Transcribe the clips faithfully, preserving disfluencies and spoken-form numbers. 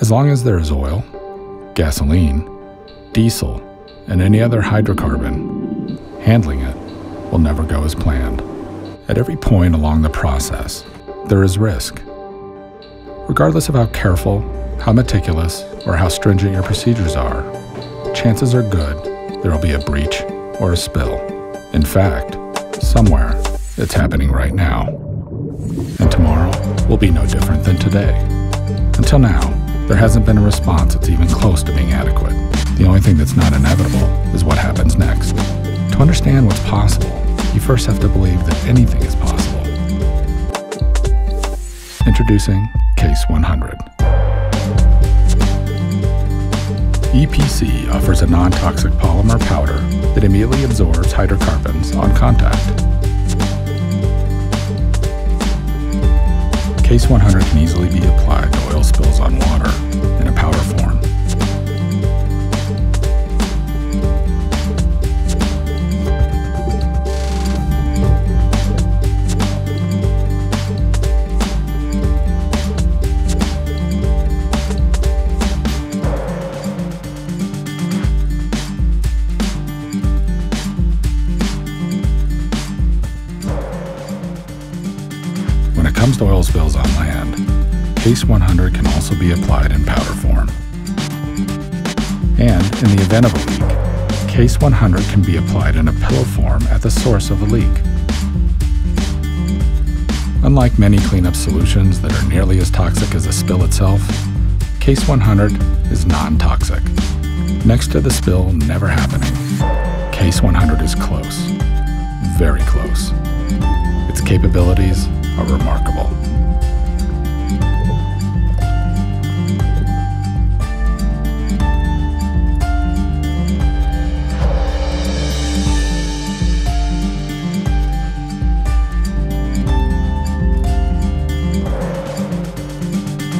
As long as there is oil, gasoline, diesel, and any other hydrocarbon, handling it will never go as planned. At every point along the process, there is risk. Regardless of how careful, how meticulous, or how stringent your procedures are, chances are good there will be a breach or a spill. In fact, somewhere it's happening right now. And tomorrow will be no different than today. Until now, there hasn't been a response that's even close to being adequate. The only thing that's not inevitable is what happens next. To understand what's possible, you first have to believe that anything is possible. Introducing CAS one hundred. E P C offers a non-toxic polymer powder that immediately absorbs hydrocarbons on contact. CAS one hundred can easily be applied to oil spills on water in a powder form. When it comes to oil spills on land, CAS one hundred can also be applied in powder form. And in the event of a leak, CAS one hundred can be applied in a pillow form at the source of the leak. Unlike many cleanup solutions that are nearly as toxic as the spill itself, CAS one hundred is non-toxic. Next to the spill never happening, CAS one hundred is close, very close. Its capabilities are remarkable.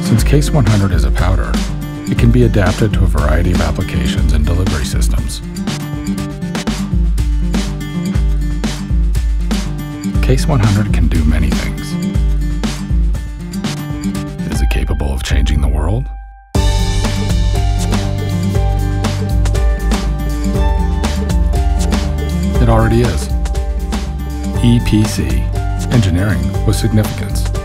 Since CAS one hundred is a powder, it can be adapted to a variety of applications and delivery systems. CAS one hundred can do many things. Is it capable of changing the world? It already is. E P C, engineering with significance.